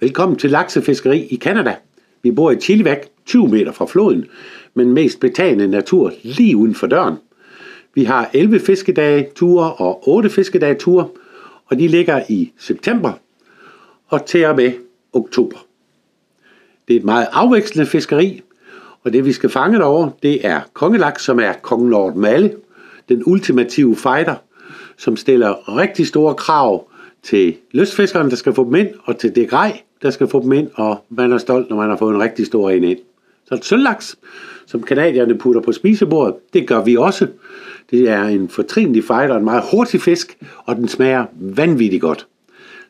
Velkommen til laksefiskeri i Canada. Vi bor i Chilliwack, 20 meter fra floden, men mest betagende natur lige uden for døren. Vi har 11 fiskedageture og 8 fiskedageture, og de ligger i september og til og med oktober. Det er et meget afvekslende fiskeri, og det vi skal fange derovre, det er kongelaks, som er kongen over dem alle, den ultimative fighter, som stiller rigtig store krav til lystfiskerne, der skal få dem ind, og til det grej, der skal få dem ind, og man er stolt, når man har fået en rigtig stor en ind. Så sølvlaks, som kanadierne putter på spisebordet, det gør vi også. Det er en fortrinlig fighter, en meget hurtig fisk, og den smager vanvittigt godt.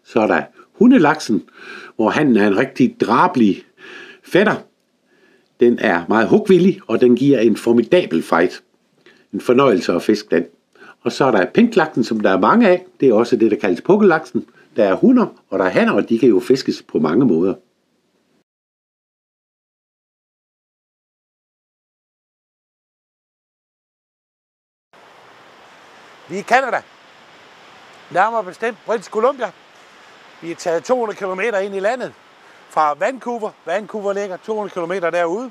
Så er der hundelaksen, hvor han er en rigtig drabelig fætter. Den er meget hugvillig, og den giver en formidabel fight. En fornøjelse at fiske den. Og så er der pinklaksen, som der er mange af. Det er også det, der kaldes pukkellaksen. Der er hunner, og der er hanner, og de kan jo fiskes på mange måder. Vi er i Canada. Nærmere bestemt British Columbia. Vi er taget 200 km ind i landet fra Vancouver. Vancouver ligger 200 km derude.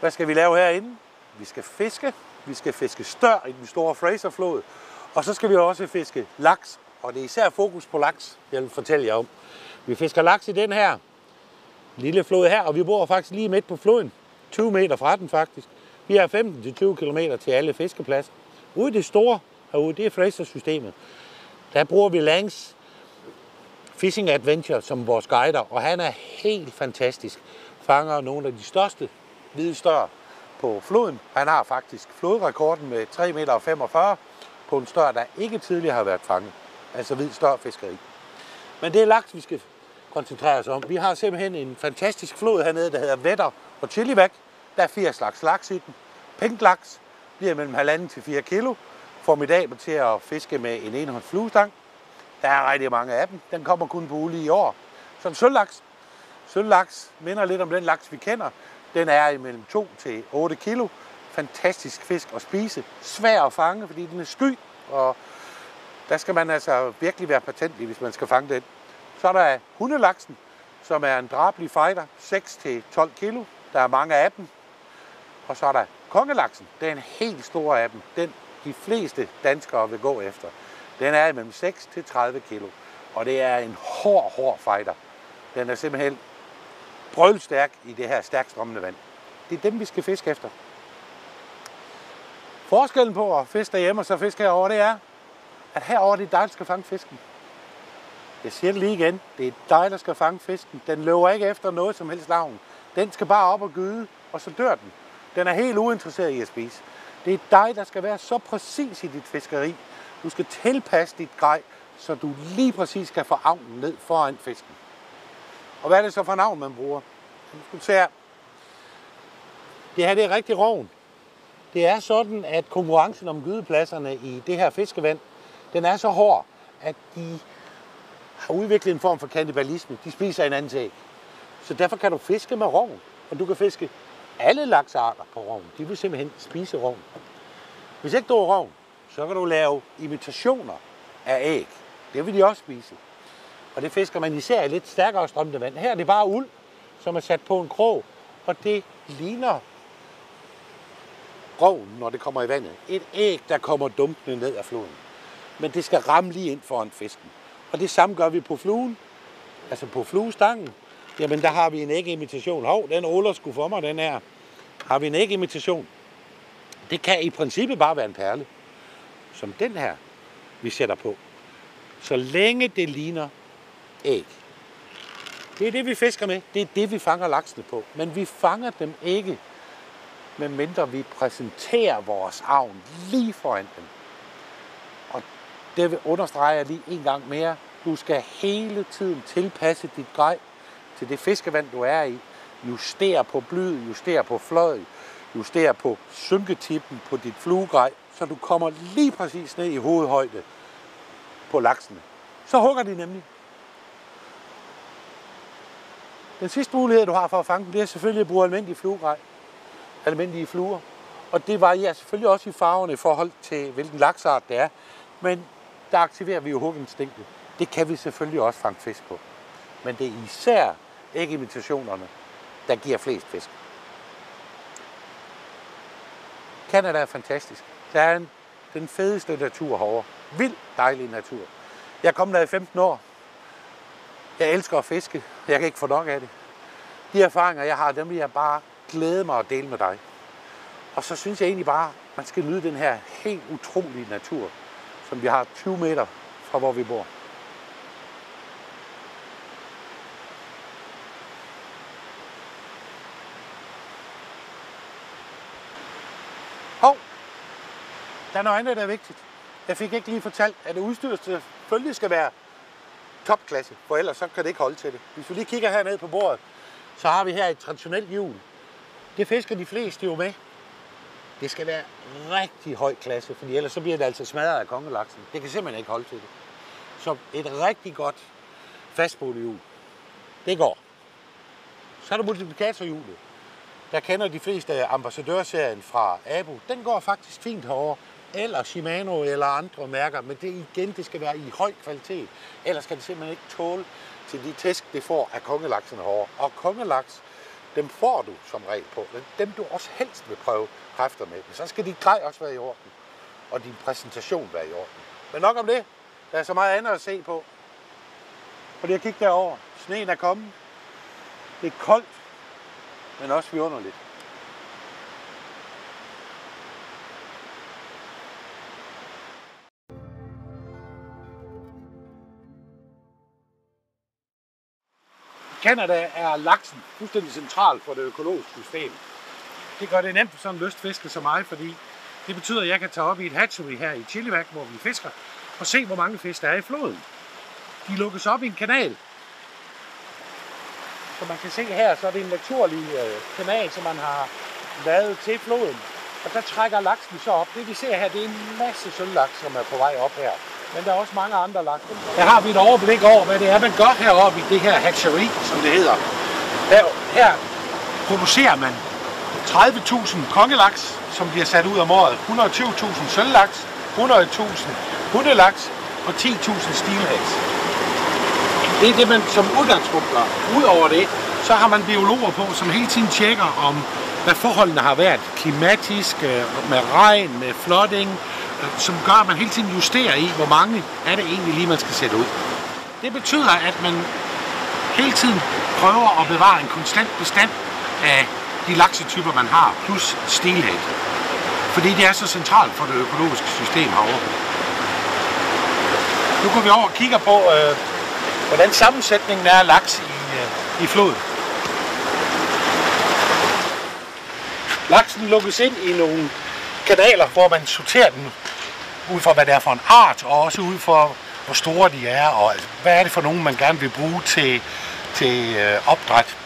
Hvad skal vi lave herinde? Vi skal fiske. Vi skal fiske stør i den store Fraser-flod, og så skal vi også fiske laks, og det er især fokus på laks, jeg vil fortælle jer om. Vi fisker laks i den her lille flod her, og vi bor faktisk lige midt på floden, 20 meter fra den faktisk. Vi er 15-20 km til alle fiskepladser. Ude i det store herude, det er Fraser-systemet, der bruger vi Langs Fishing Adventure som vores guider, og han er helt fantastisk. Fanger nogle af de største hvide stør på floden. Han har faktisk flodrekorden med 3,45 meter på en stør, der ikke tidligere har været fanget. Altså hvid størfiskeri. Men det er laks, vi skal koncentrere os om. Vi har simpelthen en fantastisk flod hernede, der hedder Vetter og Chilliwack. Der er 4 slags laks i den. Pinklaks bliver mellem 1,5 til 4 kilo. Formidabel til at fiske med en enhånds fluestang. Der er rigtig mange af dem. Den kommer kun på ulige i år. Som sølvlaks. Sølvlaks minder lidt om den laks, vi kender. Den er imellem 2 til 8 kilo. Fantastisk fisk at spise. Svær at fange, fordi den er sky. Og der skal man altså virkelig være patentlig, hvis man skal fange den. Så er der hundelaksen, som er en drabelig fighter. 6 til 12 kilo. Der er mange af dem. Og så er der kongelaksen. Den er en helt stor af dem. Den de fleste danskere vil gå efter. Den er imellem 6 til 30 kilo. Og det er en hård fighter. Den er simpelthen brølstærk i det her stærkt strømmende vand. Det er dem, vi skal fiske efter. Forskellen på at fiske derhjemme og så fiske herovre, det er, at herovre det er dig, der skal fange fisken. Jeg siger det lige igen. Det er dig, der skal fange fisken. Den løber ikke efter noget som helst navn. Den skal bare op og gyde, og så dør den. Den er helt uinteresseret i at spise. Det er dig, der skal være så præcis i dit fiskeri. Du skal tilpasse dit grej, så du lige præcis kan få avnen ned foran fisken. Og hvad er det så for navn, man bruger? Du ser, det her det er rigtig roven. Det er sådan, at konkurrencen om gydepladserne i det her fiskevand, den er så hård, at de har udviklet en form for kannibalisme. De spiser hinandens æg. Så derfor kan du fiske med roven, og du kan fiske alle laksearter på roven. De vil simpelthen spise roven. Hvis ikke du er roven, så kan du lave imitationer af æg. Det vil de også spise. Og det fisker man især i lidt stærkere strømmende vand. Her er det bare uld, som er sat på en krog, og det ligner rogen, når det kommer i vandet. Et æg, der kommer dumpende ned af floden. Men det skal ramme lige ind foran fisken. Og det samme gør vi på fluen, altså på fluestangen. Jamen, der har vi en ægimitation. Hov, den åler sgu for mig, den her. Har vi en ægimitation? Det kan i princippet bare være en perle, som den her, vi sætter på. Så længe det ligner æg. Det er det, vi fisker med. Det er det, vi fanger laksene på. Men vi fanger dem ikke, medmindre vi præsenterer vores avn lige foran dem. Og det understreger jeg lige en gang mere. Du skal hele tiden tilpasse dit grej til det fiskevand, du er i. Justere på blyd, justere på fløj, justere på synketippen på dit fluegrej, så du kommer lige præcis ned i hovedhøjde på laksene. Så hugger de nemlig. Den sidste mulighed, du har for at fange dem, det er selvfølgelig at bruge almindelige fluegrej, almindelige fluer. Og det varierer selvfølgelig også i farverne i forhold til, hvilken laksart det er. Men der aktiverer vi jo huginstinktet. Det kan vi selvfølgelig også fange fisk på. Men det er især ægimitationerne, der giver flest fisk. Canada er fantastisk. Der er den fedeste natur herovre. Vildt dejlig natur. Jeg er kommet der i 15 år. Jeg elsker at fiske. Jeg kan ikke få nok af det. De erfaringer, jeg har, dem vil jeg bare glæde mig at dele med dig. Og så synes jeg egentlig bare, at man skal nyde den her helt utrolige natur, som vi har 20 meter fra, hvor vi bor. Der er noget andet, der er vigtigt. Jeg fik ikke lige fortalt, at udstyret selvfølgelig skal være topklasse, for ellers så kan det ikke holde til det. Hvis vi lige kigger hernede på bordet, så har vi her et traditionelt hjul. Det fisker de fleste jo med. Det skal være rigtig høj klasse, for ellers så bliver det altså smadret af kongelaksen. Det kan simpelthen ikke holde til det. Så et rigtig godt fastbåndehjul. Det går. Så er der multiplikatorhjulet. Der kender de fleste ambassadørserien fra Abu. Den går faktisk fint herovre. Eller Shimano eller andre mærker, men det igen, det skal være i høj kvalitet. Ellers kan det simpelthen ikke tåle til de tæsk, det får af kongelaksen herovre. Og kongelaks, dem får du som regel på. Dem du også helst vil prøve kræfter med. Men så skal dit grej også være i orden. Og din præsentation være i orden. Men nok om det. Der er så meget andet at se på. Fordi jeg kigger derover. Sneen er kommet. Det er koldt, men også vidunderligt. Canada er laksen fuldstændig central for det økologiske system. Det gør det nemt for sådan en lystfisker som mig, fordi det betyder, at jeg kan tage op i et hatchery her i Chilliwack, hvor vi fisker, og se, hvor mange fisk der er i floden. De lukkes op i en kanal. Som man kan se her, så er det en naturlig kanal, som man har lavet til floden. Og der trækker laksen så op. Det vi ser her, det er en masse sølvlaks, som er på vej op her. Men der er også mange andre laks. Her har vi et overblik over, hvad det er, man gør heroppe i det her hatchery, som det hedder. Her producerer man 30.000 kongelaks, som bliver sat ud om året. 120.000 sølvlaks, 100.000 hundelaks og 10.000 steelheads. Det er det, man som udgangspunkt gør. Udover det, så har man biologer på, som hele tiden tjekker, om hvad forholdene har været klimatisk, med regn, med flooding, som gør, at man hele tiden justerer i, hvor mange er det egentlig lige, man skal sætte ud. Det betyder, at man hele tiden prøver at bevare en konstant bestand af de laksetyper, man har, plus steelhead. Fordi det er så centralt for det økologiske system herovre. Nu går vi over og kigger på, hvordan sammensætningen er af laks i floden. Laksen lukkes ind i nogle kanaler, hvor man sorterer den ud fra, hvad det er for en art, og også ud fra, hvor store de er, og hvad er det for nogen, man gerne vil bruge til opdræt.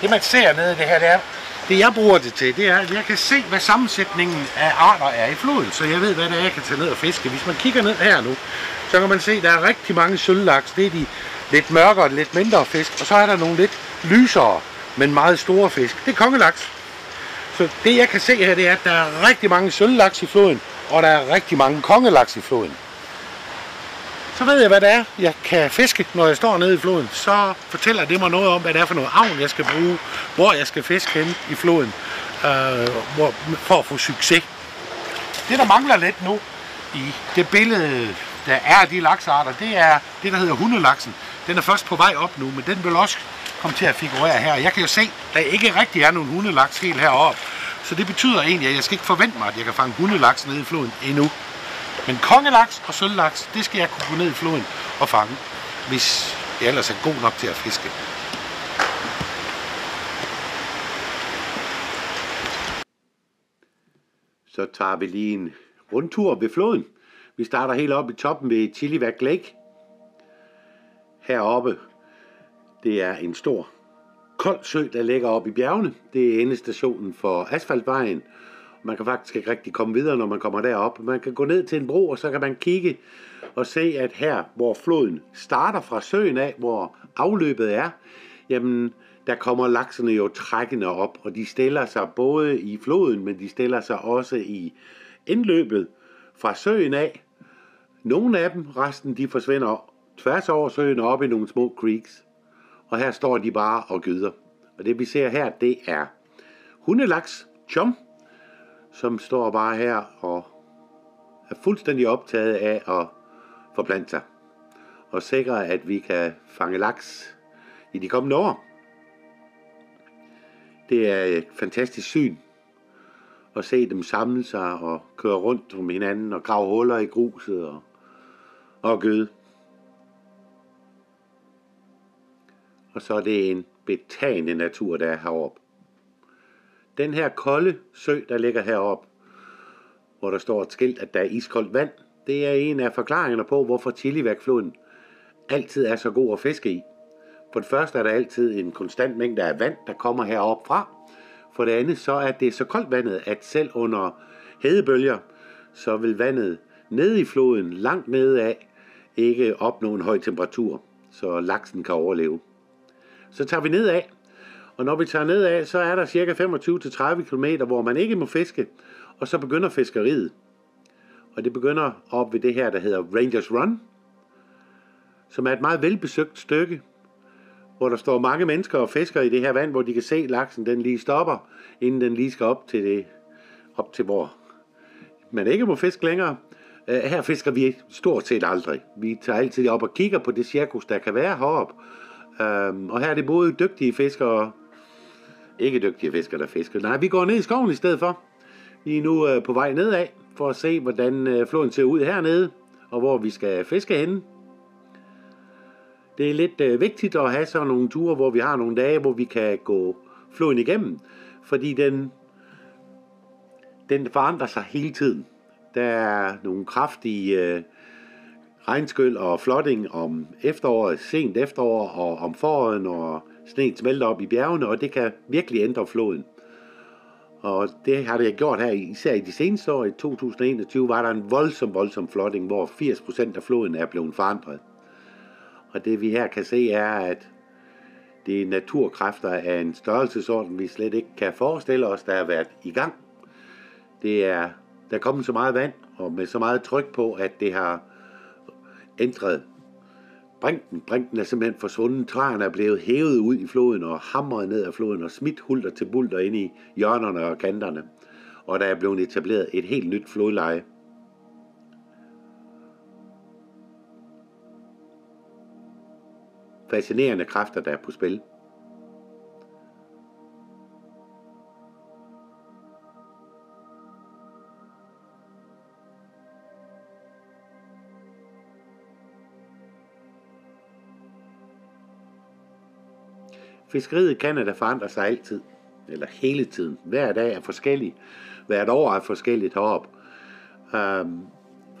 Det, man ser nede i det her, det jeg bruger det til, det er, at jeg kan se, hvad sammensætningen af arter er i floden, så jeg ved, hvad det er, jeg kan tage ned og fiske. Hvis man kigger ned her nu, så kan man se, at der er rigtig mange sølvlaks. Det er de lidt mørkere, lidt mindre fisk, og så er der nogle lidt lysere, men meget store fisk. Det er kongelaks. Så det jeg kan se her, det er, at der er rigtig mange sølvlaks i floden, og der er rigtig mange kongelaks i floden. Så ved jeg, hvad det er, jeg kan fiske, når jeg står nede i floden. Så fortæller det mig noget om, hvad det er for noget agn, jeg skal bruge, hvor jeg skal fiske henne i floden, for at få succes. Det, der mangler lidt nu i det billede, der er af de laksarter, det er det, der hedder hundelaksen. Den er først på vej op nu, men den vil også komme til at figurere her. Jeg kan jo se, at der ikke rigtig er nogen hundelaks helt heroppe. Så det betyder egentlig, at jeg skal ikke forvente mig, at jeg kan fange hundelaks nede i floden endnu. Men kongelaks og sølvlaks, det skal jeg kunne gå ned i floden og fange, hvis jeg ellers er god nok til at fiske. Så tager vi lige en rundtur ved floden. Vi starter helt oppe i toppen ved Chilliwack Lake. Heroppe, det er en stor kold sø, der ligger oppe i bjergene. Det er endestationen for asfaltvejen. Man kan faktisk ikke rigtig komme videre, når man kommer derop. Man kan gå ned til en bro, og så kan man kigge og se, at her, hvor floden starter fra søen af, hvor afløbet er, jamen, der kommer lakserne jo trækkende op, og de stiller sig både i floden, men de stiller sig også i indløbet fra søen af. Nogle af dem, resten, de forsvinder tværs over søen og op i nogle små creeks. Og her står de bare og gyder. Og det vi ser her, det er hundelaks Chum, som står bare her og er fuldstændig optaget af at forplante sig. Og sikre, at vi kan fange laks i de kommende år. Det er et fantastisk syn at se dem samle sig og køre rundt om hinanden og grave huller i gruset og gøde. Og så er det en betagende natur, der er heroppe. Den her kolde sø, der ligger heroppe, hvor der står et skilt, at der er iskoldt vand, det er en af forklaringerne på, hvorfor Chilliwack-floden altid er så god at fiske i. For det første er der altid en konstant mængde af vand, der kommer heroppe fra. For det andet så er det så koldt vandet, at selv under hedebølger, så vil vandet nede i floden, langt nede af, ikke opnå en høj temperatur, så laksen kan overleve. Så tager vi nedad, og når vi tager nedad, så er der cirka 25-30 km, hvor man ikke må fiske, og så begynder fiskeriet. Og det begynder op ved det her, der hedder Rangers Run, som er et meget velbesøgt stykke, hvor der står mange mennesker og fisker i det her vand, hvor de kan se, at laksen den lige stopper, inden den lige skal op til hvor man ikke må fiske længere. Her fisker vi stort set aldrig. Vi tager altid op og kigger på det cirkus, der kan være heroppe. Og her er det både dygtige fiskere og ikke dygtige fiskere, der fisker. Nej, vi går ned i skoven i stedet for. Vi er nu på vej nedad for at se, hvordan floden ser ud hernede, og hvor vi skal fiske henne. Det er lidt vigtigt at have sådan nogle ture, hvor vi har nogle dage, hvor vi kan gå floden igennem, fordi den forandrer sig hele tiden. Der er nogle kraftige regnskyl og flooding om efteråret, sent efterår og om foråret, når sneen smelter op i bjergene, og det kan virkelig ændre floden. Og det har det gjort her, især i de seneste år. I 2021 var der en voldsom flooding, hvor 80% af floden er blevet forandret. Og det vi her kan se er, at det er naturkræfter af en størrelsesorden, vi slet ikke kan forestille os, der har været i gang. Der er kommet så meget vand, og med så meget tryk på, at det har ændret brinken. Brinken er simpelthen forsvundet. Træerne er blevet hævet ud i floden og hamret ned af floden og smidt hulter til bulter ind i hjørnerne og kanterne. Og der er blevet etableret et helt nyt flodleje. Fascinerende kræfter, der er på spil. Fiskeriet i Canada forandrer sig altid, eller hele tiden. Hver dag er forskellig. Hvert år er forskelligt heroppe.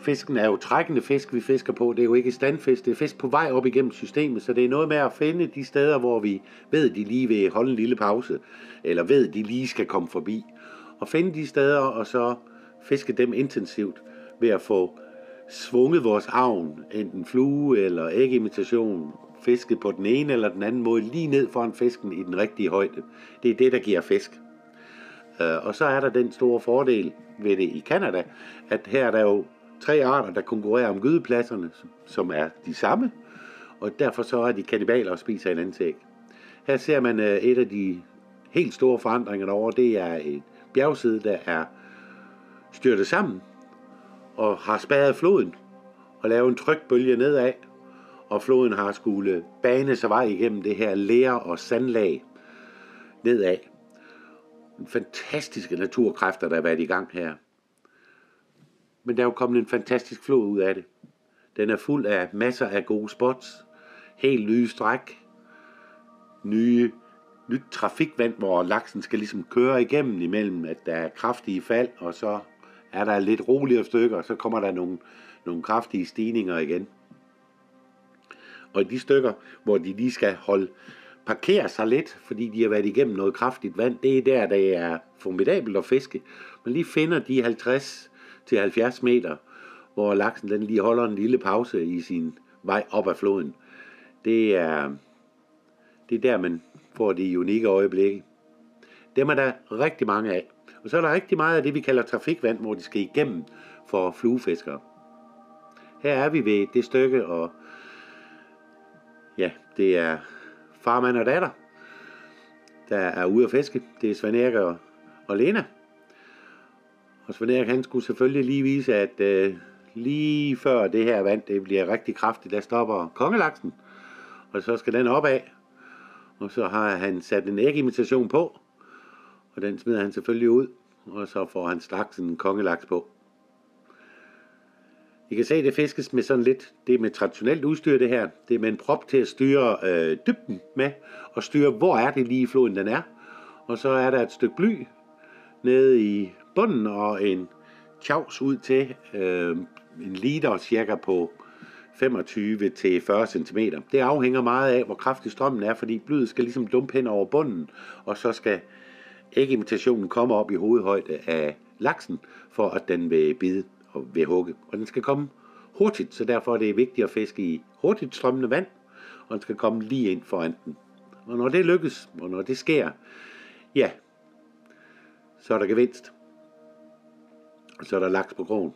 Fisken er jo trækkende fisk, vi fisker på. Det er jo ikke standfisk, det er fisk på vej op igennem systemet, så det er noget med at finde de steder, hvor vi ved, de lige vil holde en lille pause, eller ved, de lige skal komme forbi. Og finde de steder, og så fiske dem intensivt ved at få svunget vores agn, enten flue eller ægimitation, fisket på den ene eller den anden måde, lige ned foran fisken i den rigtige højde. Det er det, der giver fisk. Og så er der den store fordel ved det i Canada, at her er der jo 3 arter, der konkurrerer om gydepladserne, som er de samme, og derfor så er de kannibaler og spiser hinandens æg. Her ser man et af de helt store forandringer derovre. Det er en bjergside, der er styrtet sammen og har spærret floden og lavet en trykbølge nedad, og floden har skulle bane sig vej igennem det her lære og sandlag nedad. Fantastiske naturkræfter, der har været i gang her. Men der er jo kommet en fantastisk flod ud af det. Den er fuld af masser af gode spots, helt nye stræk, nyt trafikvand, hvor laksen skal ligesom køre igennem imellem, at der er kraftige fald, og så er der lidt roligere stykker, og så kommer der nogle kraftige stigninger igen. Og i de stykker, hvor de lige skal parkere sig lidt, fordi de har været igennem noget kraftigt vand, det er der, det er formidabelt at fiske. Man lige finder de 50-70 meter, hvor laksen den lige holder en lille pause i sin vej op ad floden. Det er der, man får de unikke øjeblikke. Dem er der rigtig mange af. Og så er der rigtig meget af det, vi kalder trafikvand, hvor de skal igennem for fluefiskere. Her er vi ved det stykke, og ja, det er farmand og datter, der er ude at fiske. Det er Sven Erik og Lena. Og Sven Erik, han skulle selvfølgelig lige vise, at lige før det her vand det bliver rigtig kraftigt, der stopper kongelaksen. Og så skal den opad. Og så har han sat en ægimitation på. Og den smider han selvfølgelig ud. Og så får han straks en kongelaks på. I kan se, at det fiskes med sådan lidt, det er med traditionelt udstyr det her. Det er med en prop til at styre dybden med, og styre, hvor er det lige floden den er. Og så er der et stykke bly nede i bunden, og en tjavs ud til en liter cirka på 25-40 cm. Det afhænger meget af, hvor kraftig strømmen er, fordi blyet skal ligesom dumpe hen over bunden, og så skal ægimitationen komme op i hovedhøjde af laksen, for at den vil bide. Ved hugge. Og den skal komme hurtigt, så derfor er det vigtigt at fiske i hurtigt strømmende vand, og den skal komme lige ind foran den. Og når det lykkes, og når det sker, ja, så er der gevinst. Og så er der laks på krogen.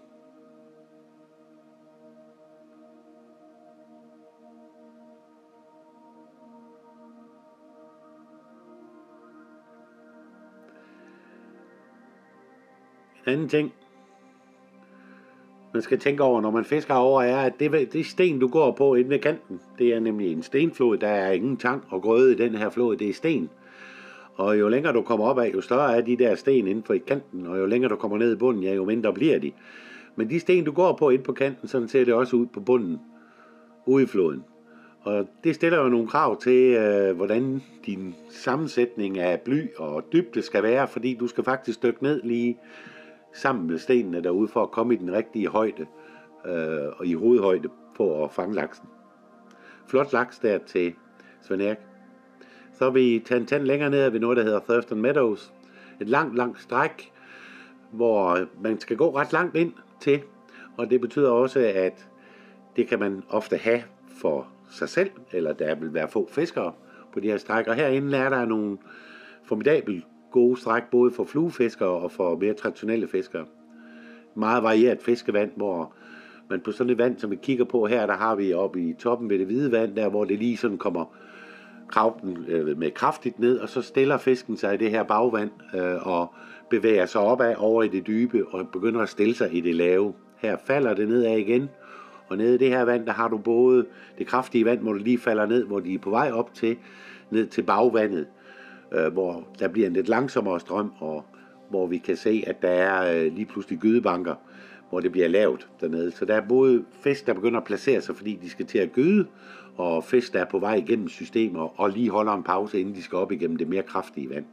En anden ting, man skal tænke over, når man fisker over, er, at det sten, du går på inde ved kanten, det er nemlig en stenflod. Der er ingen tang og grøde i den her flod, det er sten. Og jo længere du kommer op af, jo større er de der sten inde på i kanten, og jo længere du kommer ned i bunden, ja, jo mindre bliver de. Men de sten, du går på inde på kanten, sådan ser det også ud på bunden, ude i floden. Og det stiller jo nogle krav til, hvordan din sammensætning af bly og dybde skal være, fordi du skal faktisk dykke ned lige sammen med stenene derude for at komme i den rigtige højde og i hovedhøjde på at fange laksen. Flot laks der til Sven Erik. Så vi tager en tand længere ned ved noget, der hedder Thurston Meadows. Et langt, langt stræk, hvor man skal gå ret langt ind til, og det betyder også, at det kan man ofte have for sig selv, eller der vil være få fiskere på de her stræk. Og herinde er der nogle formidable gode stræk, både for fluefiskere og for mere traditionelle fiskere. Meget varieret fiskevand, hvor man på sådan et vand, som vi kigger på her, der har vi oppe i toppen ved det hvide vand, der hvor det lige sådan kommer kraften med kraftigt ned, og så stiller fisken sig i det her bagvand og bevæger sig opad over i det dybe og begynder at stille sig i det lave. Her falder det nedad igen, og nede i det her vand, der har du både det kraftige vand, hvor du lige falder ned, hvor de er på vej op til, ned til bagvandet, hvor der bliver en lidt langsommere strøm, og hvor vi kan se, at der er lige pludselig gydebanker, hvor det bliver lavt dernede. Så der er både fisk, der begynder at placere sig, fordi de skal til at gyde, og fisk, der er på vej igennem systemer, og lige holder en pause, inden de skal op igennem det mere kraftige vand.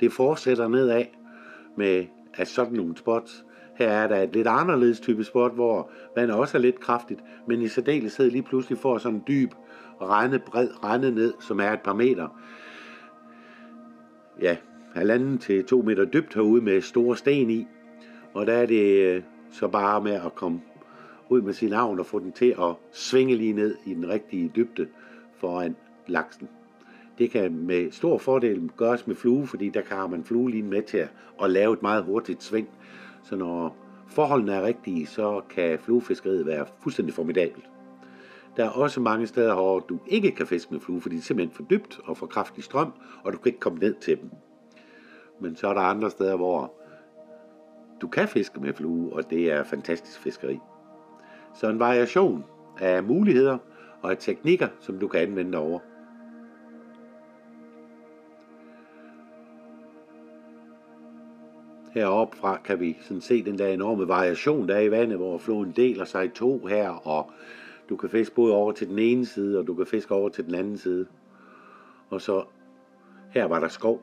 Det fortsætter nedad med sådan nogle spots. Her er der et lidt anderledes type spot, hvor vandet også er lidt kraftigt, men i særdeleshed lige pludselig får sådan en dyb, bred rende ned, som er et par meter. Ja, 1,5 til 2 meter dybt herude med store sten i. Og der er det så bare med at komme ud med sin agn og få den til at svinge lige ned i den rigtige dybde foran laksen. Det kan med stor fordel gøres med flue, fordi der har man fluelinen med til at lave et meget hurtigt sving. Så når forholdene er rigtige, så kan fluefiskeriet være fuldstændig formidabelt. Der er også mange steder, hvor du ikke kan fiske med flue, fordi det er simpelthen for dybt og for kraftig strøm, og du kan ikke komme ned til dem. Men så er der andre steder, hvor du kan fiske med flue, og det er fantastisk fiskeri. Så en variation af muligheder og af teknikker, som du kan anvende derovre. Heroppe fra kan vi sådan se den der enorme variation, der er i vandet, hvor floden deler sig i to her, og du kan fiske både over til den ene side, og du kan fiske over til den anden side. Og så, her var der skov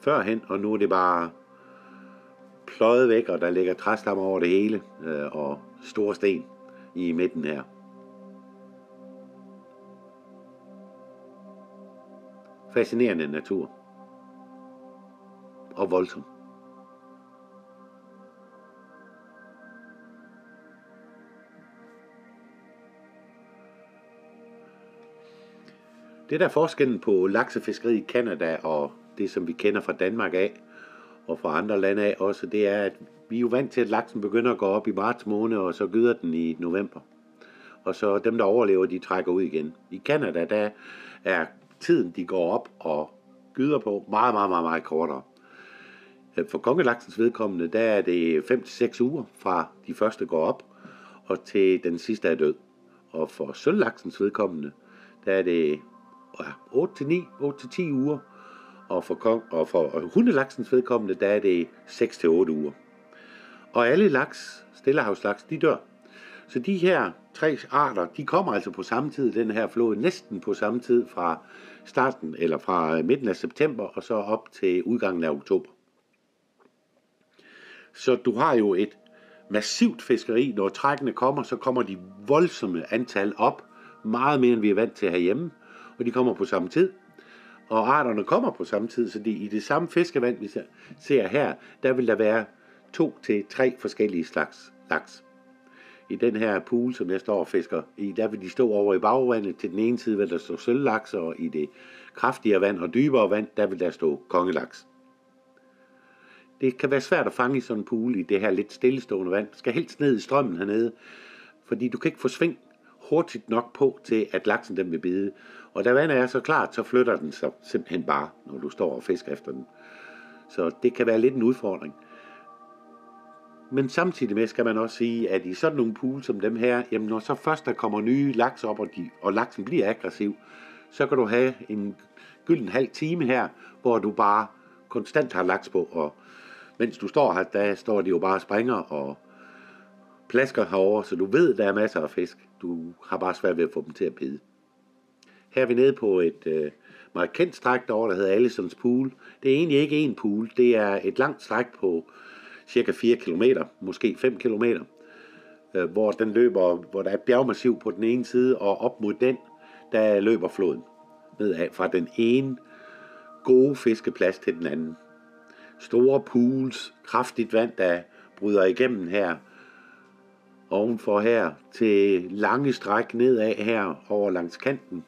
førhen, og nu er det bare pløjet væk, og der ligger træstammer over det hele, og store sten i midten her. Fascinerende natur. Og voldsom. Det der er forskellen på laksefiskeri i Canada og det, som vi kender fra Danmark af og fra andre lande af også, det er, at vi er jo vant til, at laksen begynder at gå op i marts måned, og så gyder den i november. og så dem, der overlever, de trækker ud igen. I Canada, der er tiden, de går op og gyder på, meget, meget, meget, meget kortere. For kongelaksens vedkommende, der er det 5-6 uger fra de første går op, og til den sidste er død. Og for sølvlaksens vedkommende, der er det 8-10 uger, og for hundelaksens vedkommende, der er det 6-8 uger. Og alle laks, stillehavslaks, de dør. Så de her tre arter, de kommer altså på samme tid, den her flåde, næsten på samme tid fra starten, eller fra midten af september, og så op til udgangen af oktober. Så du har jo et massivt fiskeri. Når trækkene kommer, så kommer de voldsomme antal op, meget mere end vi er vant til herhjemme, og de kommer på samme tid. Og arterne kommer på samme tid, så i det samme fiskevand, vi ser her, der vil der være 2 til 3 forskellige slags laks. I den her pool, som jeg står og fisker i, der vil de stå over i bagvandet. Til den ene side vil der stå sølvlaks, og i det kraftigere vand og dybere vand, der vil der stå kongelaks. Det kan være svært at fange i sådan en pool i det her lidt stillestående vand. Du skal helst ned i strømmen hernede, fordi du kan ikke få sving hurtigt nok på til, at laksen den vil bide. Og da vandet er så klart, så flytter den sig simpelthen bare, når du står og fisker efter den. Så det kan være lidt en udfordring. Men samtidig med skal man også sige, at i sådan nogle pool som dem her, jamen når så først der kommer nye laks op, og laksen bliver aggressiv, så kan du have en gylden halv time her, hvor du bare konstant har laks på, og mens du står her, der står de jo bare og springer og plasker herover, så du ved, der er masser af fisk. Du har bare svært ved at få dem til at bide. Her er vi nede på et meget kendt stræk derovre, der hedder Allison's Pool. Det er egentlig ikke en pool, det er et langt stræk på cirka 4 km, måske 5 km, hvor den løber, hvor der er et bjergmassiv på den ene side, og op mod den, der løber floden nedad fra den ene gode fiskeplads til den anden. Store pools, kraftigt vand, der bryder igennem her, ovenfor her, til lange stræk nedad her over langs kanten.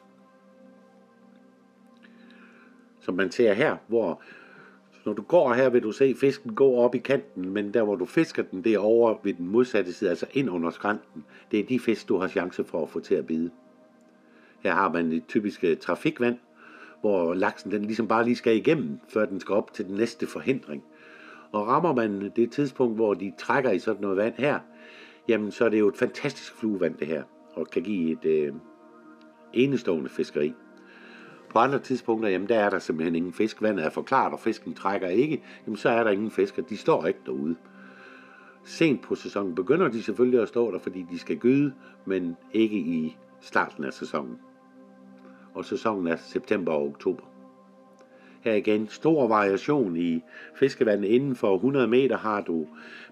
Som man ser her, hvor når du går her, vil du se fisken gå op i kanten, men der hvor du fisker den, det er over ved den modsatte side, altså ind under skrænten. Det er de fisk, du har chance for at få til at bide. Her har man et typisk trafikvand, hvor laksen den ligesom bare lige skal igennem, før den skal op til den næste forhindring. Og rammer man det tidspunkt, hvor de trækker i sådan noget vand her, jamen så er det jo et fantastisk fluevand det her, og kan give et enestående fiskeri. På andre tidspunkter, jamen der er der simpelthen ingen fisk. Vandet er for klart, og fisken trækker ikke, jamen så er der ingen fisker. De står ikke derude. Sent på sæsonen begynder de selvfølgelig at stå der, fordi de skal gyde, men ikke i starten af sæsonen. Og sæsonen er september og oktober. Her igen, stor variation i fiskevandet. Inden for 100 meter har du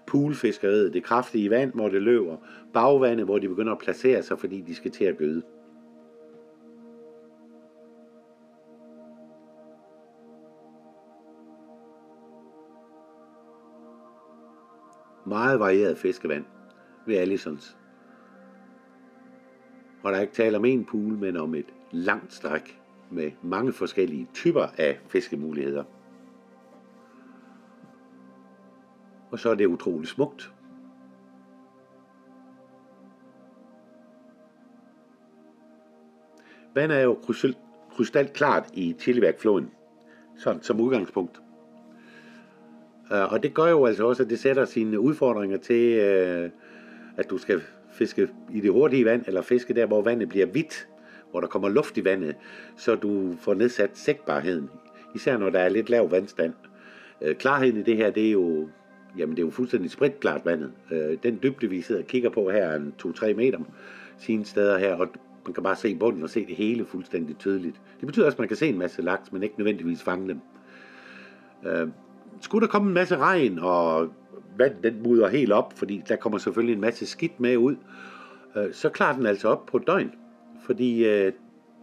poolfiskeriet, det kraftige vand, hvor det løber, bagvandet, hvor de begynder at placere sig, fordi de skal til at gyde. Meget varieret fiskevand ved Allison's. Og der er ikke tale om en pool, men om et langt stræk med mange forskellige typer af fiskemuligheder. Og så er det utroligt smukt. Vandet er jo krystalklart i Chilliwack-floden, sådan som udgangspunkt. Og det gør jo altså også, at det sætter sine udfordringer til, at du skal fiske i det hurtige vand, eller fiske der, hvor vandet bliver hvidt, hvor der kommer luft i vandet, så du får nedsat sigtbarheden, især når der er lidt lav vandstand. Klarheden i det her, det er jo, jamen det er jo fuldstændig spritklart vandet. Den dybde, vi sidder og kigger på her, er 2-3 meter sine steder her, og man kan bare se bunden og se det hele fuldstændig tydeligt. Det betyder også, at man kan se en masse laks, men ikke nødvendigvis fange dem. Skulle der komme en masse regn, og vandet den mudder helt op, fordi der kommer selvfølgelig en masse skidt med ud, så klarer den altså op på et døgn, fordi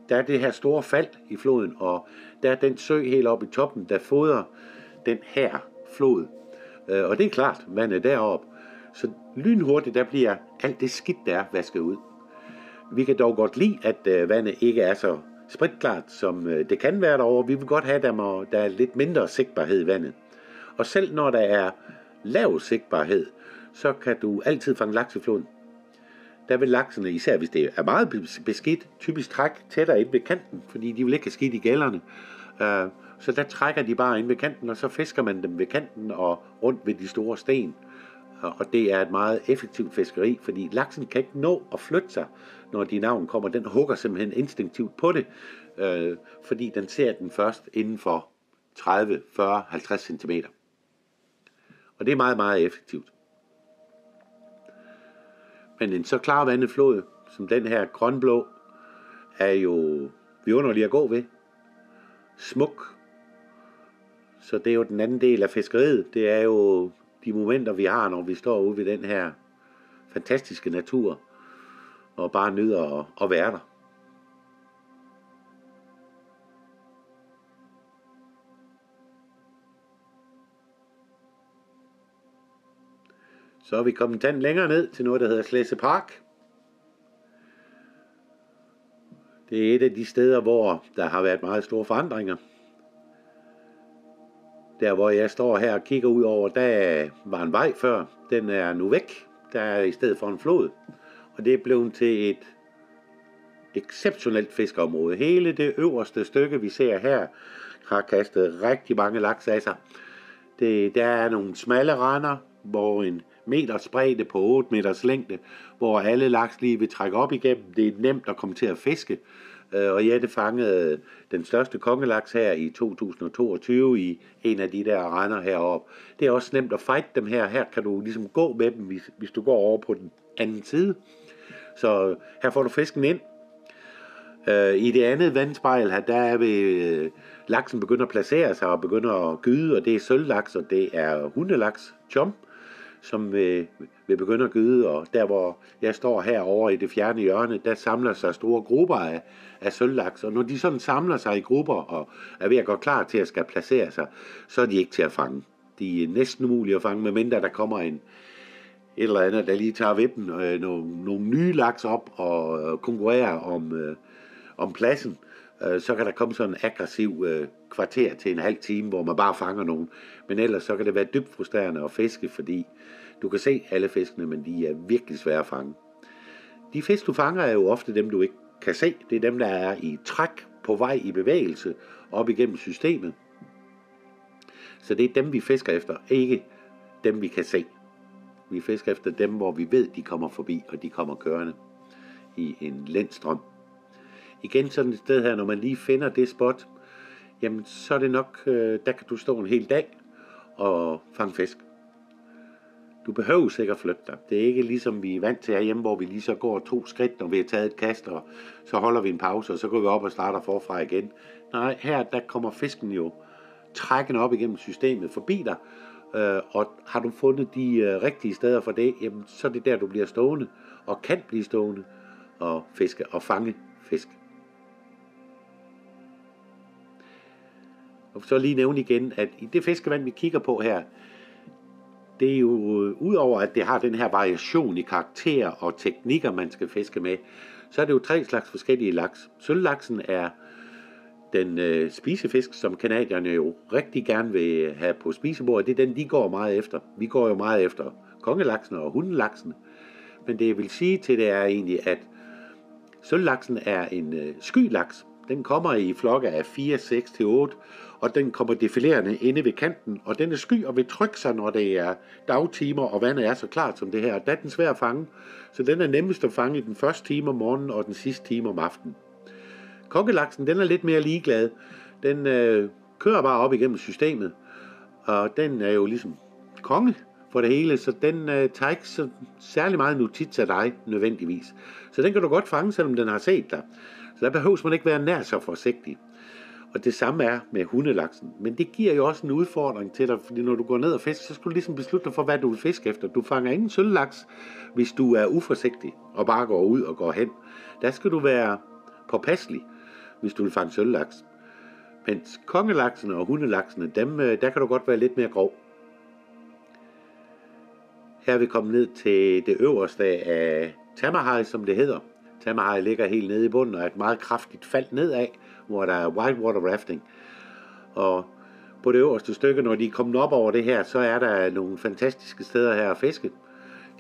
der er det her store fald i floden, og der er den sø helt op i toppen, der fodrer den her flod. Og det er klart, vandet deroppe. Så lynhurtigt, der bliver alt det skidt, der er vasket ud. Vi kan dog godt lide, at vandet ikke er så spritklart, som det kan være derovre. Vi vil godt have, at der er lidt mindre sigtbarhed i vandet. Og selv når der er lav sigtbarhed, så kan du altid fange laks i floden. der vil laksene, især hvis det er meget beskidt, typisk trække tættere ind ved kanten, fordi de vil ikke have skidt i gælderne. Så der trækker de bare ind ved kanten, og så fisker man dem ved kanten og rundt ved de store sten. Og det er et meget effektivt fiskeri, fordi laksen kan ikke nå at flytte sig, når de navn kommer. Den hugger simpelthen instinktivt på det, fordi den ser den først inden for 30, 40, 50 cm. Og det er meget, meget effektivt. Men en så klarvandet flod som den her grønblå er jo vidunderlig at gå ved. Smuk. Så det er jo den anden del af fiskeriet. Det er jo de momenter, vi har, når vi står ude ved den her fantastiske natur og bare nyder at være der. Så er vi kommet den længere ned til noget, der hedder Slesse Park. Det er et af de steder, hvor der har været meget store forandringer. Der hvor jeg står her og kigger ud over, der var en vej før. Den er nu væk. Der er i stedet for en flod. Og det er blevet til et exceptionelt fiskeområde. Hele det øverste stykke, vi ser her, har kastet rigtig mange laks af sig. Der er nogle smalle render, hvor en meters bredde på 8 meters længde, hvor alle laks lige vil trække op igennem. Det er nemt at komme til at fiske. Og Jette fangede den største kongelaks her i 2022 i en af de der render heroppe. Det er også nemt at fight dem her. Her kan du ligesom gå med dem, hvis du går over på den anden side. Så her får du fisken ind. I det andet vandspejl her, der vil laksen begynde at placere sig og begynde at gyde. Og det er sølvlaks, og det er hundelaks, chum, som vil begynde at gyde, og der hvor jeg står herovre i det fjerne hjørne, der samler sig store grupper af sølvlaks, og når de sådan samler sig i grupper og er ved at gå klar til at skal placere sig, så er de ikke til at fange. De er næsten umulige at fange, medmindre der kommer et eller andet, der lige tager vippen, nogle nye laks op og konkurrerer om pladsen. Så kan der komme sådan en aggressiv kvarter til en halv time, hvor man bare fanger nogen. Men ellers så kan det være dybt frustrerende at fiske, fordi du kan se alle fiskene, men de er virkelig svære at fange. De fisk, du fanger, er jo ofte dem, du ikke kan se. Det er dem, der er i træk, på vej i bevægelse, op igennem systemet. Så det er dem, vi fisker efter, ikke dem, vi kan se. Vi fisker efter dem, hvor vi ved, de kommer forbi, og de kommer kørende i en lændstrøm. Igen sådan et sted her, når man lige finder det spot, jamen så er det nok, der kan du stå en hel dag og fange fisk. Du behøver sikkert flytte dig. Det er ikke ligesom vi er vant til herhjemme, hvor vi lige så går 2 skridt, når vi har taget et kast, og så holder vi en pause, og så går vi op og starter forfra igen. Nej, her der kommer fisken jo trækkende op igennem systemet forbi dig, og har du fundet de rigtige steder for det, jamen så er det der, du bliver stående, og kan blive stående og fiske og fange fisk. Og så lige nævne igen, at i det fiskevand, vi kigger på her, det er jo udover, at det har den her variation i karakterer og teknikker, man skal fiske med, så er det jo 3 slags forskellige laks. Sølvlaksen er den spisefisk, som kanadierne jo rigtig gerne vil have på spisebordet. Det er den, de går meget efter. Vi går jo meget efter kongelaksen og hundelaksen. Men det jeg vil sige til det er egentlig, at sølvlaksen er en skylaks. Den kommer i flokke af 4, 6 til 8, og den kommer defilerende inde ved kanten, og den er sky og vil trykke sig, når det er dagtimer, og vandet er så klart som det her. Der er den svær at fange, så den er nemmest at fange i den første time om morgenen og den sidste time om aftenen. Kongelaksen, den er lidt mere ligeglad. Den kører bare op igennem systemet, og den er jo ligesom konge for det hele, så den tager ikke så særlig meget notits af dig nødvendigvis. Så den kan du godt fange, selvom den har set dig. Så der behøves man ikke være nær så forsigtig. Og det samme er med hundelaksen. Men det giver jo også en udfordring til dig, fordi når du går ned og fisker, så skal du ligesom beslutte dig for, hvad du vil fiske efter. Du fanger ingen sølvlaks, hvis du er uforsigtig og bare går ud og går hen. Der skal du være påpasselig, hvis du vil fange sølvlaks. Mens kongelaksen og hundelaksene, dem, der kan du godt være lidt mere grov. Her er vi kommet ned til det øverste af Tamahai, som det hedder. Tamahai ligger helt nede i bunden og er et meget kraftigt fald nedad, hvor der er whitewater rafting. Og på det øverste stykke, når de er kommet op over det her, så er der nogle fantastiske steder her at fiske.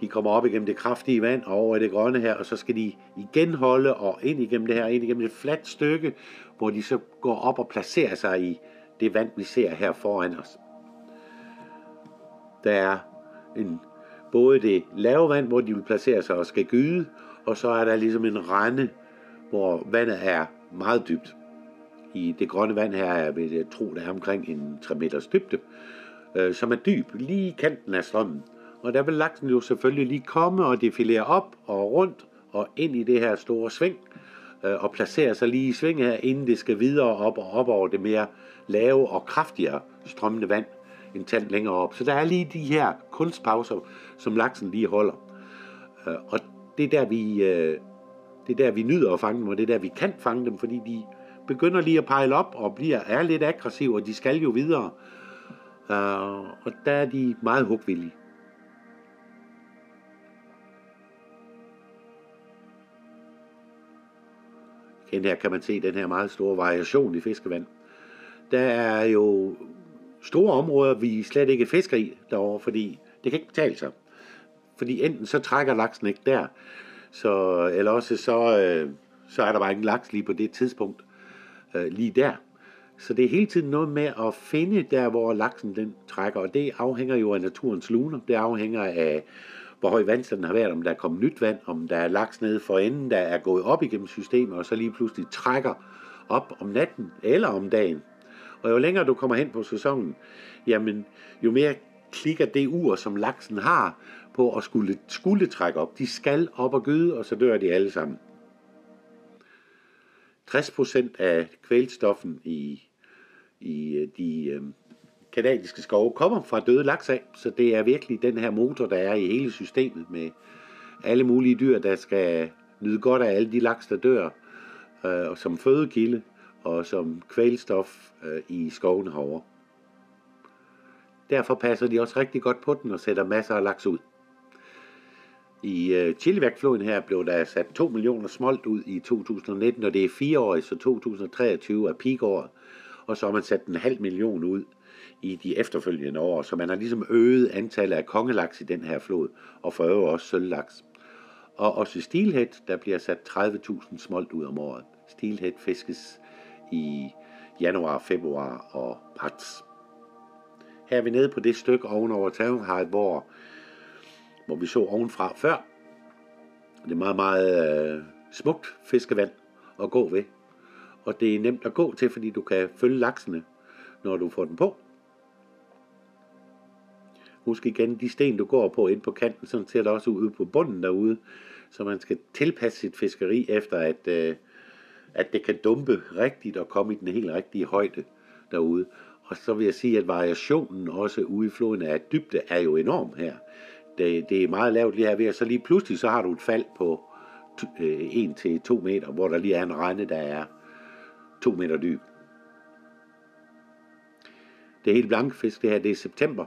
De kommer op igennem det kraftige vand og over i det grønne her, og så skal de igen holde og ind igennem det her, ind igennem et fladt stykke, hvor de så går op og placerer sig i det vand, vi ser her foran os. Der er både det lave vand, hvor de vil placere sig og skal gyde, og så er der ligesom en rende, hvor vandet er meget dybt. I det grønne vand her vil jeg tro, der er omkring en 3 meters dybde, som er dyb, lige i kanten af strømmen. Og der vil laksen jo selvfølgelig lige komme og defilere op og rundt og ind i det her store sving, og placere sig lige i svinget her, inden det skal videre op og op over det mere lave og kraftigere strømmende vand en tand længere op. Så der er lige de her kunstpauser, som laksen lige holder. Og det er der, vi nyder at fange dem, og det er der, vi kan fange dem, fordi de begynder lige at pejle op og er lidt aggressive, og de skal jo videre. Og der er de meget hugvillige. Igen her kan man se den her meget store variation i fiskevand. Der er jo store områder, vi slet ikke fisker i derovre, fordi det kan ikke betale sig. Fordi enten så trækker laksen ikke der, eller også så er der bare ingen laks lige på det tidspunkt, lige der. Så det er hele tiden noget med at finde der, hvor laksen den trækker, og det afhænger jo af naturens luner. Det afhænger af, hvor høj vandstanden har været, om der er kommet nyt vand, om der er laks nede for enden, der er gået op igennem systemet, og så lige pludselig trækker op om natten eller om dagen. Og jo længere du kommer hen på sæsonen, jamen jo mere klikker det ur, som laksen har, på at skulle trække op. De skal op og gyde, og så dør de alle sammen. 60% af kvælstoffen i de kanadiske skove kommer fra døde laks af, så det er virkelig den her motor, der er i hele systemet med alle mulige dyr, der skal nyde godt af alle de laks, der dør, som fødekilde og som kvælstof i skovene herovre. Derfor passer de også rigtig godt på den og sætter masser af laks ud. I Chilliwack-floden her blev der sat 2 millioner smolt ud i 2019, og det er 4-årigt, så 2023 er peakåret. Og så har man sat 0,5 million ud i de efterfølgende år, så man har ligesom øget antallet af kongelaks i den her flod, og for øvrigt også sølvlaks. Og også steelhead, der bliver sat 30.000 smolt ud om året. Steelhead fiskes i januar, februar og marts. Her er vi nede på det stykke ovenover Tamahai, hvor vi så ovenfra før. Det er meget, meget smukt fiskevand at gå ved. Og det er nemt at gå til, fordi du kan følge laksene, når du får den på. Husk igen, de sten du går på ind på kanten, sådan ser det også ud på bunden derude. Så man skal tilpasse sit fiskeri efter, at det kan dumpe rigtigt og komme i den helt rigtige højde derude. Og så vil jeg sige, at variationen også ude i floden af dybde er jo enorm her. Det er meget lavt lige her ved, og så lige pludselig så har du et fald på 1-2 meter, hvor der lige er en rende, der er 2 meter dyb. Det er helt blanke fisk, det her, det er september.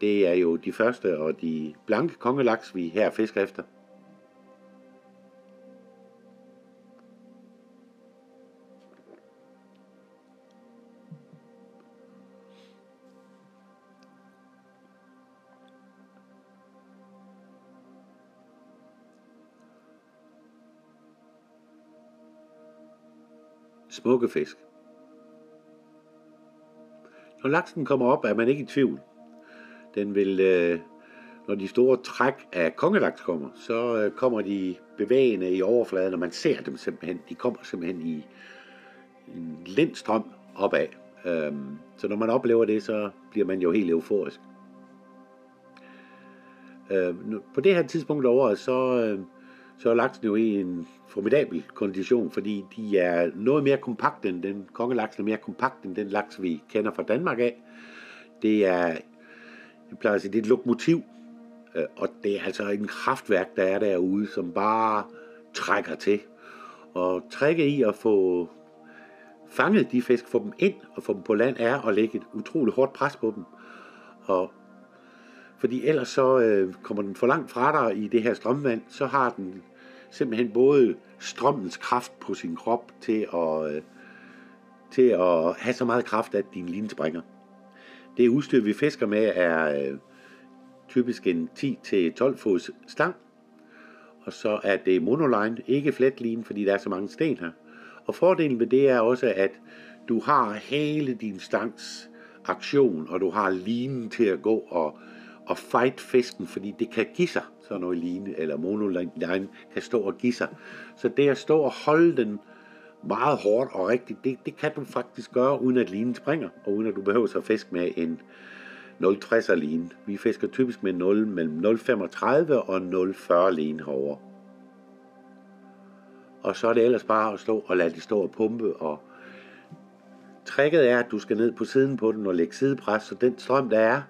Det er jo de første og de blanke kongelaks, vi her fisker efter. Smukke fisk. Når laksen kommer op, er man ikke i tvivl. Den vil, når de store træk af kongelaks kommer, så kommer de bevægende i overfladen, og man ser dem simpelthen. De kommer simpelthen i en lindstrøm opad. Så når man oplever det, så bliver man jo helt euforisk. På det her tidspunkt af året, så er laksen jo i en formidabel kondition, fordi de er noget mere kompakt end den kongelaksen, er mere kompakt end den laks, vi kender fra Danmark af. Det er, jeg plejer at sige, det er et lokomotiv, og det er altså en kraftværk, der er derude, som bare trækker til. Og trække i at få fanget de fisk, få dem ind og få dem på land, er at lægge et utroligt hårdt pres på dem. Fordi ellers så kommer den for langt fra dig i det her strømvand, så har den simpelthen både strømmens kraft på sin krop til at have så meget kraft, at din line springer. Det udstyr, vi fisker med, er typisk en 10-12 fods stang, og så er det monoline, ikke flatline, fordi der er så mange sten her. Og fordelen ved det er også, at du har hele din stangs aktion, og du har linen til at gå og fight fisken, fordi det kan give sig, sådan noget line eller monoline kan stå og give sig. Så det at stå og holde den meget hårdt og rigtigt, det kan du faktisk gøre, uden at linen springer, og uden at du behøver at fiske med en 0,60'er line. Vi fisker typisk med 0, mellem 0,35 og 0,40 line herovre. Og så er det ellers bare at stå og lade det stå og pumpe. Og tricket er, at du skal ned på siden på den og lægge sidepres, så den strøm der er,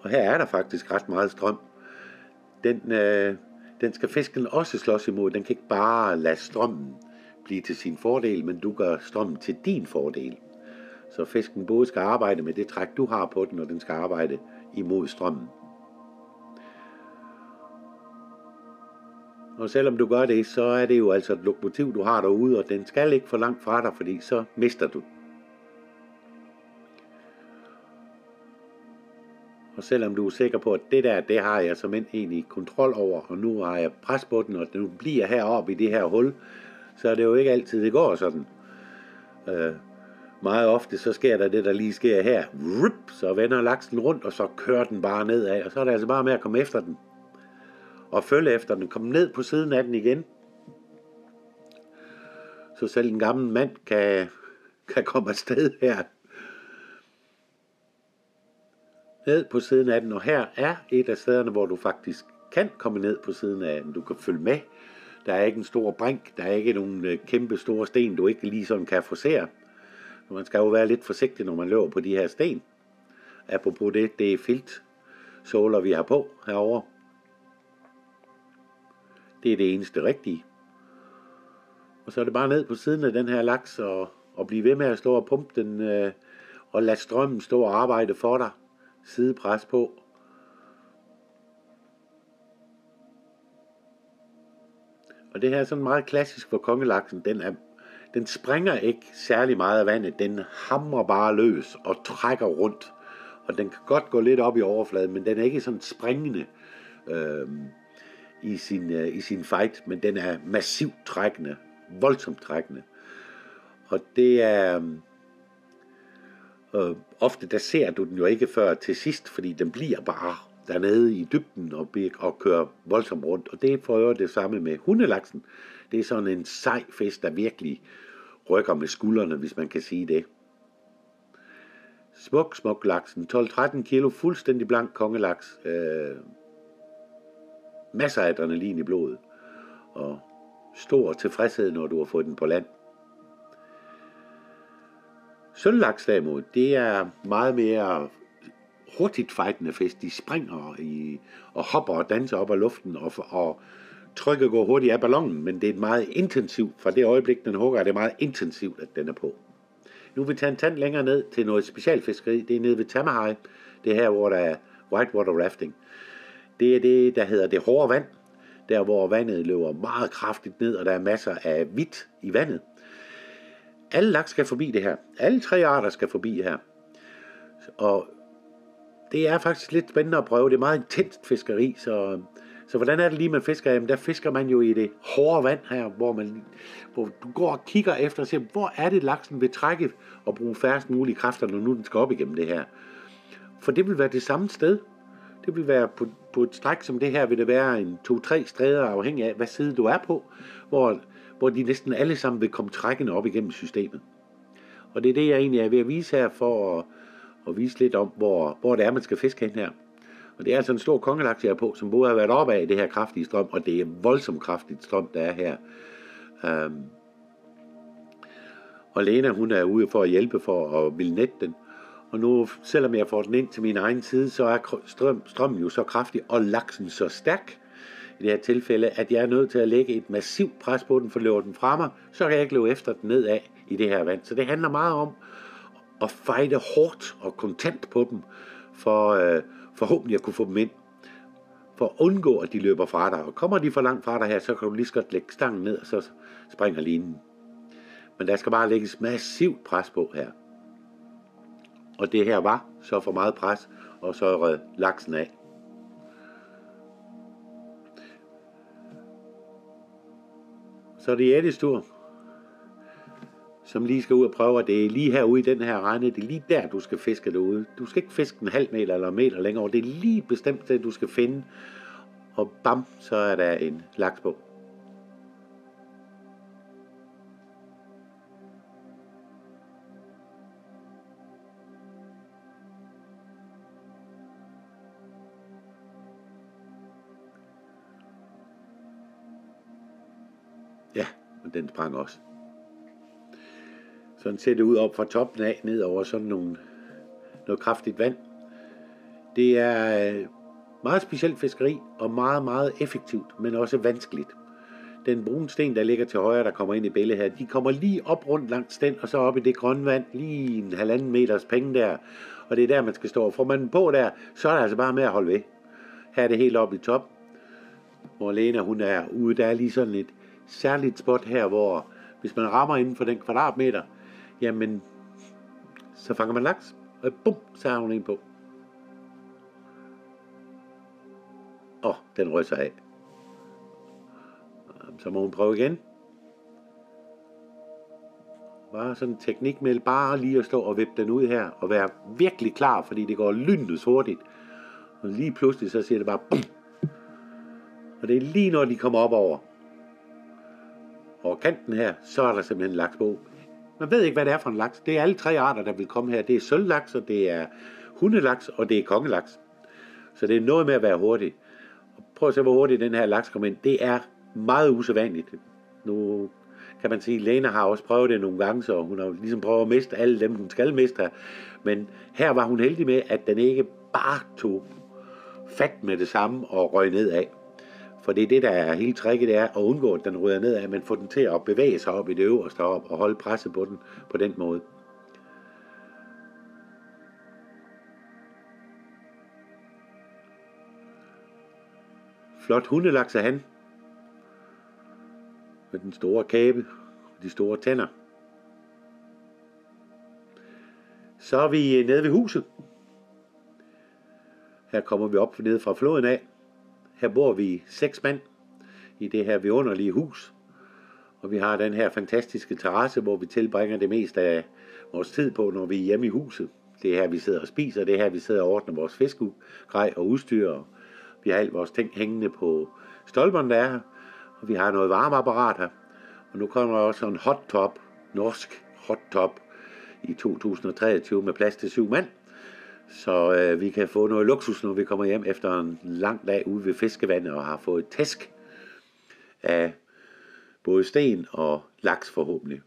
og her er der faktisk ret meget strøm, den skal fisken også slås imod. Den kan ikke bare lade strømmen blive til sin fordel, men du gør strømmen til din fordel. Så fisken både skal arbejde med det træk, du har på den, og den skal arbejde imod strømmen. Og selvom du gør det, så er det jo altså et lokomotiv, du har derude, og den skal ikke for langt fra dig, fordi så mister du. Og selvom du er sikker på, at det der, det har jeg som egentlig kontrol over, og nu har jeg pres på den, og nu bliver heroppe i det her hul, så er det jo ikke altid, det går sådan. Meget ofte, så sker der det, der lige sker her. Rup, så vender laksen rundt, og så kører den bare nedad, og så er det altså bare med at komme efter den. Og følge efter den, komme ned på siden af den igen. Så selv en gammel mand kan komme afsted her. Ned på siden af den, og her er et af stederne, hvor du faktisk kan komme ned på siden af den. Du kan følge med. Der er ikke en stor brink, der er ikke nogen kæmpe store sten, du ikke lige sådan kan forsere. Man skal jo være lidt forsigtig, når man løber på de her sten. Apropos det, det er filtsåler, vi har på herovre. Det er det eneste rigtige. Og så er det bare ned på siden af den her laks, og blive ved med at stå og pumpe den, og lade strømmen stå og arbejde for dig. Sidepres på. Og det her er sådan meget klassisk for kongelaksen. Den springer ikke særlig meget af vandet. Den hamrer bare løs og trækker rundt. Og den kan godt gå lidt op i overfladen, men den er ikke sådan springende i sin fight. Men den er massivt trækkende. Voldsomt trækkende. Og det er... ofte der ser du den jo ikke før til sidst, fordi den bliver bare dernede i dybden og kører voldsomt rundt. Og det prøver det samme med hundelaksen. Det er sådan en sej fisk, der virkelig rykker med skuldrene, hvis man kan sige det. Smuk, smuk laksen. 12-13 kilo, fuldstændig blank kongelaks. Masser af adrenalin i blodet. Og stor tilfredshed, når du har fået den på land. Sølvlaks derimod, det er meget mere hurtigt fightende fisk. De springer og hopper og danser op ad luften og trykker går hurtigt af ballonen, men det er meget intensivt. Fra det øjeblik, den hugger, er det meget intensivt, at den er på. Nu vil vi tage en tand længere ned til noget specialfiskeri. Det er nede ved Tamahai. Det er her, hvor der er whitewater rafting. Det er det, der hedder det hårde vand. Der, hvor vandet løber meget kraftigt ned, og der er masser af hvidt i vandet. Alle laks skal forbi det her. Alle tre arter skal forbi her. Og det er faktisk lidt spændende at prøve. Det er meget intenst fiskeri, så hvordan er det lige, man fisker? Jamen, der fisker man jo i det hårde vand her, hvor du går og kigger efter og ser, hvor er det, laksen vil trække og bruge færrest mulige kræfter, når nu den skal op igennem det her. For det vil være det samme sted. Det vil være på et stræk som det her, vil det være en 2-3 stræder afhængig af, hvad side du er på, hvor de næsten alle sammen vil komme trækkende op igennem systemet. Og det er det, jeg egentlig er ved at vise her, for at vise lidt om, hvor det er, man skal fiske hen her. Og det er altså en stor kongelaks, jeg er på, som både har været op af det her kraftige strøm, og det er voldsomt kraftigt strøm, der er her. Og Lena, hun er ude for at hjælpe for at ville nette den. Og nu, selvom jeg får den ind til min egen side, så er strømmen jo så kraftig, og laksen så stærk, i det her tilfælde, at jeg er nødt til at lægge et massivt pres på den, for løber den fra mig, så kan jeg ikke løbe efter den nedad i det her vand. Så det handler meget om at fighte hårdt og kontant på dem, for forhåbentlig at kunne få dem ind, for at undgå, at de løber fra dig. Og kommer de for langt fra dig her, så kan du lige så godt lægge stangen ned, og så springer linen. Men der skal bare lægges massivt pres på her. Og det her var så for meget pres, og så rød laksen af. Så det er Eddies tur, som lige skal ud og prøve, og det er lige herude i den her rende, det er lige der, du skal fiske derude. Du skal ikke fiske en halv meter eller en meter længere, det er lige bestemt det, du skal finde, og bam, så er der en laks på. Ja, og den sprang også. Sådan ser det ud op fra toppen af, ned over sådan noget kraftigt vand. Det er meget specielt fiskeri, og meget, meget effektivt, men også vanskeligt. Den brune sten, der ligger til højre, der kommer ind i billedet her, de kommer lige op rundt langs den, og så op i det grønne vand, lige en halvanden meters penge der. Og det er der, man skal stå. Får man den på der, så er det altså bare med at holde ved. Her er det helt oppe i toppen, hvor Lena, hun er ude. Der er lige sådan et særligt spot her, hvor hvis man rammer inden for den kvadratmeter, jamen, så fanger man laks, og bum, så har hun en på. Åh, den røg sig af. Så må hun prøve igen. Bare sådan en teknik med bare lige at stå og vippe den ud her, og være virkelig klar, fordi det går lyndes hurtigt. Og lige pludselig, så siger det bare bum. Og det er lige når de kommer op over kanten her, så er der simpelthen en laks på. Man ved ikke, hvad det er for en laks. Det er alle tre arter, der vil komme her. Det er sølvlaks, og det er hundelaks, og det er kongelaks. Så det er noget med at være hurtig. Og prøv at se, hvor hurtigt den her laks kommer ind. Det er meget usædvanligt. Nu kan man sige, at Lena har også prøvet det nogle gange, så hun har ligesom prøvet at miste alle dem, hun skal miste her. Men her var hun heldig med, at den ikke bare tog fat med det samme og røg nedad. For det er det, der er hele tricket, det er at undgå, at den ryger nedad, men få den til at bevæge sig op i det øverste op og holde presset på den på den måde. Flot hundelaks er han. Med den store kæbe og de store tænder. Så er vi nede ved huset. Her kommer vi op nede fra floden af. Her bor vi 6 mand i det her vidunderlige hus. Og vi har den her fantastiske terrasse, hvor vi tilbringer det meste af vores tid på, når vi er hjemme i huset. Det er her, vi sidder og spiser. Det er her, vi sidder og ordner vores fiskegrej og udstyr. Vi har alt vores ting hængende på stolperne, der er her. Og vi har noget varmeapparat her. Og nu kommer der også en hot tub, norsk hot tub i 2023 med plads til 7 mand. Så vi kan få noget luksus, når vi kommer hjem efter en lang dag ude ved fiskevandet og har fået tæsk af både sten og laks forhåbentlig.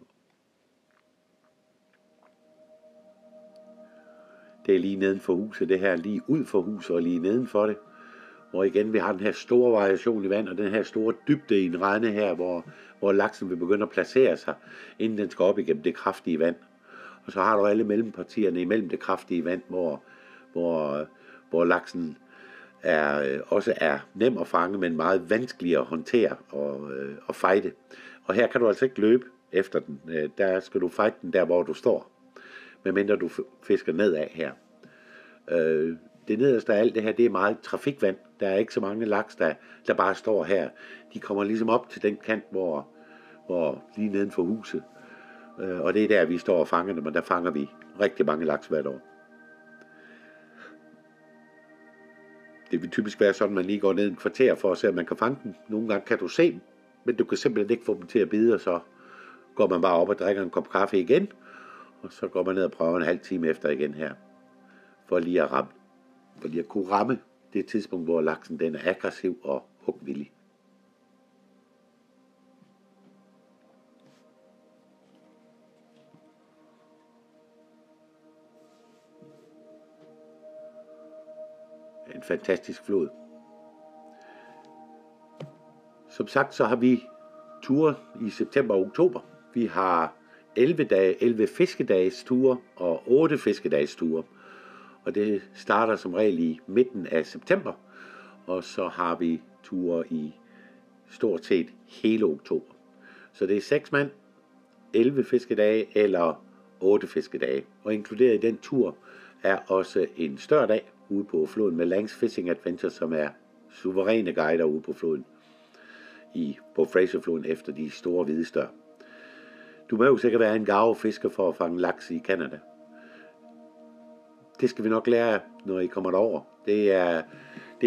Det er lige neden for huset, det her lige ud for huset og lige neden for det. Og igen, vi har den her store variation i vand og den her store dybde i en rende her, hvor laksen vil begynde at placere sig, inden den skal op igennem det kraftige vand. Og så har du alle mellempartierne imellem det kraftige vand, hvor laksen også er nem at fange, men meget vanskeligere at håndtere og fejde. Og her kan du altså ikke løbe efter den. Der skal du fejde den der, hvor du står, medmindre du fisker nedad her. Det nederste af alt det her, det er meget trafikvand. Der er ikke så mange laks, der bare står her. De kommer ligesom op til den kant, hvor lige neden for huset. Og det er der, vi står og fanger dem, og der fanger vi rigtig mange laks hvert år. Det vil typisk være sådan, at man lige går ned en kvarter for at se, om man kan fange dem. Nogle gange kan du se dem, men du kan simpelthen ikke få dem til at bide, og så går man bare op og drikker en kop kaffe igen, og så går man ned og prøver en halv time efter igen her, for lige at kunne ramme det tidspunkt, hvor laksen den er aggressiv og hugvillig. En fantastisk flod. Som sagt, så har vi ture i september og oktober. Vi har 11 fiskedages ture og 8 fiskedages ture. Og det starter som regel i midten af september. Og så har vi ture i stort set hele oktober. Så det er 6 mand, 11 fiskedage eller 8 fiskedage. Og inkluderet i den tur er også en større dag ude på floden med Langs Fishing Adventure, som er suveræne guider ude på floden på Fraserfloden efter de store hvide stør. Du må jo sikkert være en garvefisker for at fange laks i Canada. Det skal vi nok lære, når I kommer derover. Det er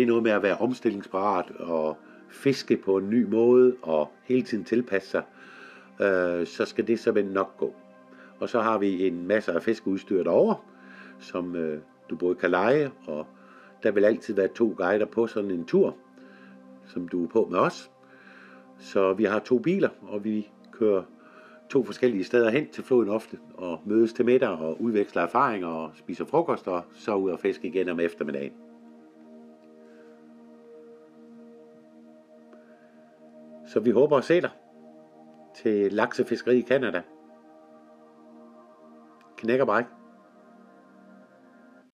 noget med at være omstillingsparat og fiske på en ny måde og hele tiden tilpasse sig. Så skal det simpelthen nok gå. Og så har vi en masse af fiskeudstyr derovre, som du både kan lege, og der vil altid være to guider på sådan en tur, som du er på med os. Så vi har to biler, og vi kører to forskellige steder hen til floden ofte, og mødes til middag og udveksler erfaringer og spiser frokost, og så ud og fiske igen om eftermiddagen. Så vi håber at se dig til laksefiskeri i Canada. Knækker bare ikke.